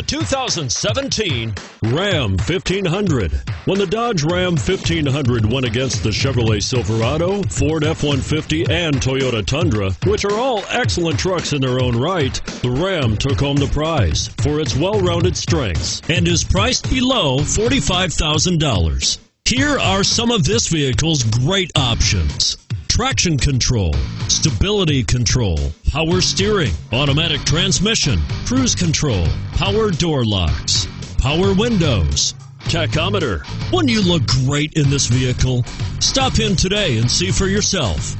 the 2017 Ram 1500. When the Dodge Ram 1500 went against the Chevrolet Silverado, Ford F-150, and Toyota Tundra, which are all excellent trucks in their own right, the Ram took home the prize for its well-rounded strengths and is priced below $45,000. Here are some of this vehicle's great options: traction control, stability control, power steering, automatic transmission, cruise control, power door locks, power windows, tachometer. Wouldn't you look great in this vehicle? Stop in today and see for yourself.